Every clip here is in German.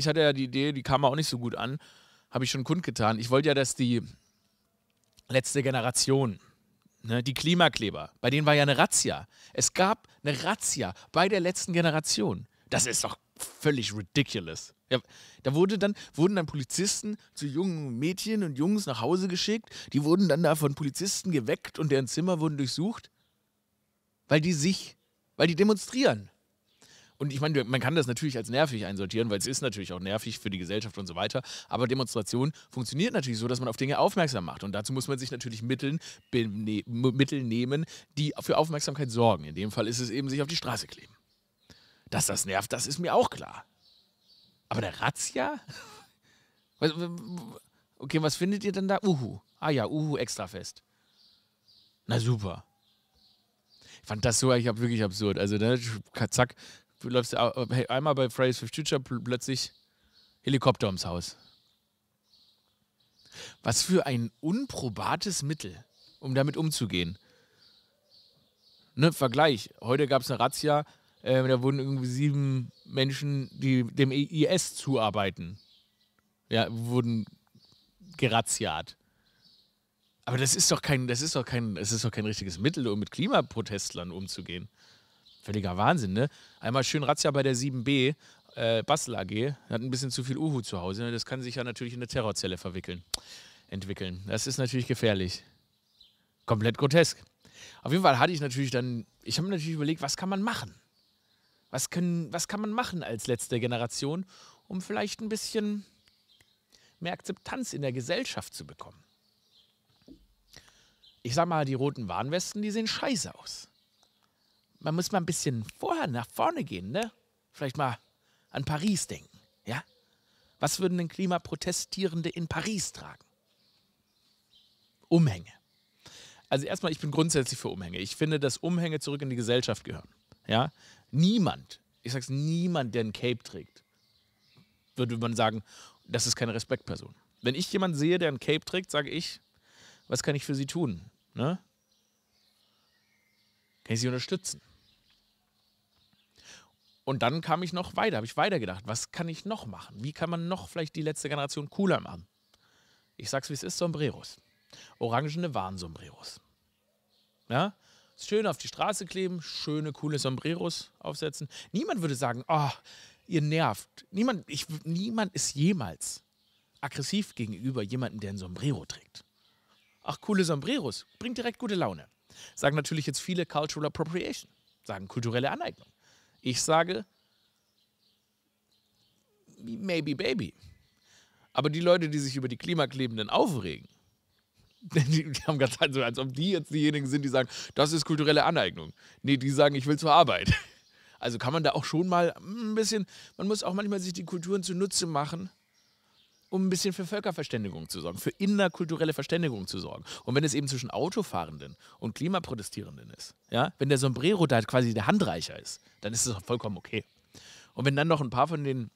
ich hatte ja die Idee, die kam auch nicht so gut an, habe ich schon kundgetan. Ich wollte ja, dass die letzte Generation, ne, die Klimakleber, bei denen war ja eine Razzia. Es gab eine Razzia bei der letzten Generation. Das ist doch völlig ridiculous. Ja, da wurden dann Polizisten zu jungen Mädchen und Jungs nach Hause geschickt. Die wurden dann da von Polizisten geweckt und deren Zimmer wurden durchsucht, weil die demonstrieren. Und ich meine, man kann das natürlich als nervig einsortieren, weil es ist natürlich auch nervig für die Gesellschaft und so weiter. Aber Demonstration funktioniert natürlich so, dass man auf Dinge aufmerksam macht. Und dazu muss man sich natürlich Mittel nehmen, die für Aufmerksamkeit sorgen. In dem Fall ist es eben, sich auf die Straße kleben. Dass das nervt, das ist mir auch klar. Aber der Razzia? Okay, was findet ihr denn da? Uhu. Ah ja, Uhu, Extrafest. Na super. Ich fand das so, ich habe wirklich absurd. Also, ne, zack, du läufst einmal bei Fridays for Future, plötzlich Helikopter ums Haus. Was für ein unprobates Mittel, um damit umzugehen. Ne, Vergleich. Heute gab es eine Razzia, da wurden irgendwie 7 Menschen, die dem IS zuarbeiten, ja, wurden gerazziat. Aber das ist doch kein richtiges Mittel, um mit Klimaprotestlern umzugehen. Völliger Wahnsinn, ne? Einmal schön Razzia bei der 7B, Basel AG, hat ein bisschen zu viel Uhu zu Hause. Ne? Das kann sich ja natürlich in eine Terrorzelle entwickeln. Das ist natürlich gefährlich. Komplett grotesk. Auf jeden Fall hatte ich natürlich dann, ich habe mir natürlich überlegt, was kann man machen? Was kann man machen als letzte Generation, um vielleicht ein bisschen mehr Akzeptanz in der Gesellschaft zu bekommen? Ich sag mal, die roten Warnwesten, die sehen scheiße aus. Man muss mal ein bisschen vorher nach vorne gehen, ne? Vielleicht mal an Paris denken, ja? Was würden denn Klimaprotestierende in Paris tragen? Umhänge. Also erstmal, ich bin grundsätzlich für Umhänge. Ich finde, dass Umhänge zurück in die Gesellschaft gehören, ja? Niemand, ich sag's, niemand, der ein Cape trägt, würde man sagen, das ist keine Respektperson. Wenn ich jemanden sehe, der ein Cape trägt, sage ich, was kann ich für sie tun? Ne? Kann ich sie unterstützen? Und dann kam ich noch weiter, habe ich weitergedacht, was kann ich noch machen? Wie kann man noch vielleicht die letzte Generation cooler machen? Ich sag's, wie es ist, Sombreros. Orangene Warnsombreros. Ja? Schön auf die Straße kleben, schöne, coole Sombreros aufsetzen. Niemand würde sagen, oh, ihr nervt. Niemand ist jemals aggressiv gegenüber jemandem, der ein Sombrero trägt. Ach, coole Sombreros, bringt direkt gute Laune. Sagen natürlich jetzt viele Cultural Appropriation, sagen kulturelle Aneignung. Ich sage, maybe, baby. Aber die Leute, die sich über die Klimaklebenden aufregen, die haben ganz so, als ob die jetzt diejenigen sind, die sagen, das ist kulturelle Aneignung. Nee, die sagen, ich will zur Arbeit. Also kann man da auch schon mal ein bisschen, man muss auch manchmal sich die Kulturen zunutze machen, um ein bisschen für Völkerverständigung zu sorgen, für innerkulturelle Verständigung zu sorgen. Und wenn es eben zwischen Autofahrenden und Klimaprotestierenden ist, ja, wenn der Sombrero da quasi der Handreicher ist, dann ist es vollkommen okay. Und wenn dann noch ein paar von den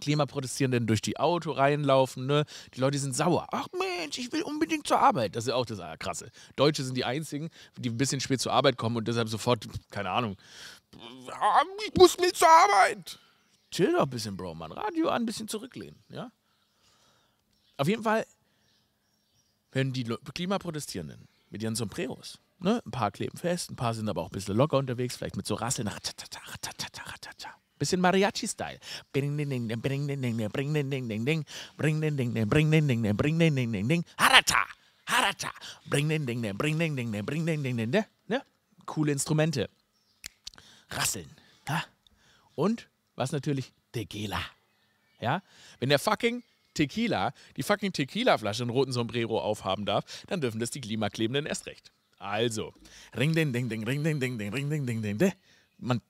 Klimaprotestierenden durch die Autoreihen laufen, ne, die Leute sind sauer. Ach Mensch, ich will unbedingt zur Arbeit. Das ist auch das Krasse. Deutsche sind die Einzigen, die ein bisschen spät zur Arbeit kommen und deshalb sofort, keine Ahnung, ich muss mit zur Arbeit. Chill doch ein bisschen, Bro, Mann. Radio an, ein bisschen zurücklehnen, ja. Auf jeden Fall, wenn die Klimaprotestierenden mit ihren Sombreros, ne, ein paar kleben fest, ein paar sind aber auch ein bisschen locker unterwegs, vielleicht mit so Rasseln, ratatata, ratatata, ratatata. Bisschen Mariachi-Style. Harata! Harata! Ne? Coole Instrumente. Rasseln. Ha? Und, was natürlich, Tequila. Ja? Wenn der fucking Tequila, die fucking Tequila-Flasche einen roten Sombrero aufhaben darf, dann dürfen das die Klimaklebenden erst recht. Also.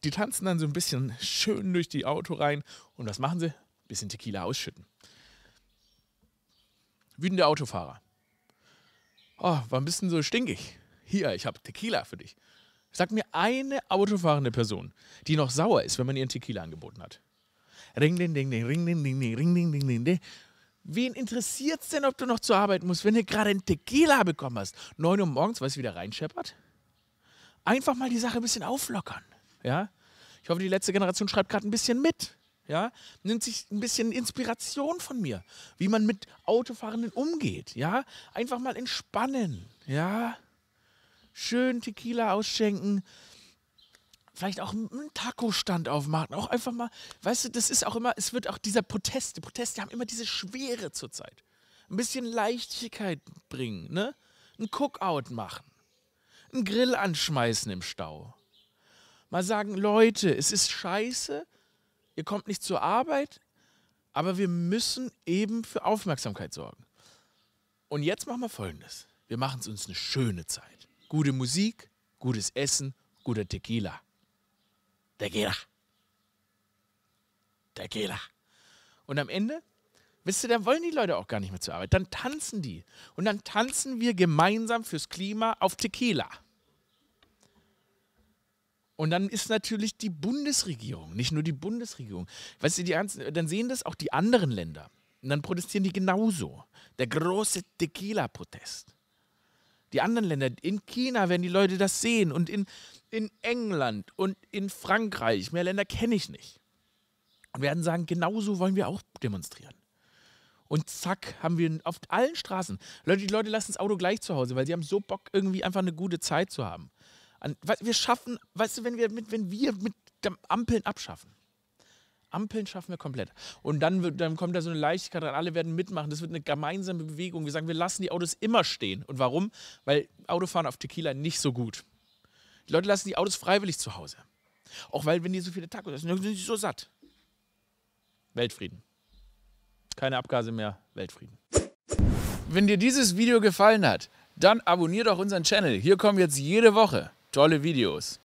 Die tanzen dann so ein bisschen schön durch die Autoreihen. Und was machen sie? Ein bisschen Tequila ausschütten. Wütende Autofahrer. Oh, war ein bisschen so stinkig. Hier, ich habe Tequila für dich. Sag mir eine autofahrende Person, die noch sauer ist, wenn man ihren Tequila angeboten hat. Ring, ding, ding, ding, ring, ding, ding, ding, ding, ding, ding, ding. Wen interessiert's denn, ob du noch zur Arbeit musst, wenn du gerade einen Tequila bekommen hast? 9 Uhr morgens, weißt du, wie der reinscheppert? Einfach mal die Sache ein bisschen auflockern. Ja? Ich hoffe, die letzte Generation schreibt gerade ein bisschen mit. ja, nimmt sich ein bisschen Inspiration von mir, wie man mit Autofahrenden umgeht, ja, einfach mal entspannen, ja, schön Tequila ausschenken, vielleicht auch einen Taco-Stand aufmachen, auch einfach mal, weißt du, das ist auch immer, es wird auch dieser Proteste haben immer diese Schwere zurzeit, ein bisschen Leichtigkeit bringen, ne, ein Cookout machen, einen Grill anschmeißen im Stau, mal sagen, Leute, es ist scheiße, ihr kommt nicht zur Arbeit, aber wir müssen eben für Aufmerksamkeit sorgen. Und jetzt machen wir Folgendes. Wir machen es uns eine schöne Zeit. Gute Musik, gutes Essen, guter Tequila. Tequila. Tequila. Und am Ende, wisst ihr, dann wollen die Leute auch gar nicht mehr zur Arbeit. Dann tanzen die. Und dann tanzen wir gemeinsam fürs Klima auf Tequila. Und dann ist natürlich die Bundesregierung, nicht nur die Bundesregierung, weißt du, dann sehen das auch die anderen Länder. Und dann protestieren die genauso. Der große Tequila-Protest. Die anderen Länder, in China werden die Leute das sehen und in England und in Frankreich, mehr Länder kenne ich nicht. Und werden sagen, genauso wollen wir auch demonstrieren. Und zack, haben wir auf allen Straßen, die Leute lassen das Auto gleich zu Hause, weil sie haben so Bock, irgendwie einfach eine gute Zeit zu haben. Wir schaffen, weißt du, wenn wir mit Ampeln abschaffen. Ampeln schaffen wir komplett. Und dann kommt da so eine Leichtigkeit dran, alle werden mitmachen. Das wird eine gemeinsame Bewegung. Wir sagen, wir lassen die Autos immer stehen. Und warum? Weil Autofahren auf Tequila nicht so gut. Die Leute lassen die Autos freiwillig zu Hause. Auch weil, wenn die so viele Tacos essen, dann sind die so satt. Weltfrieden. Keine Abgase mehr, Weltfrieden. Wenn dir dieses Video gefallen hat, dann abonnier doch unseren Channel. Hier kommen jetzt jede Woche tolle Videos.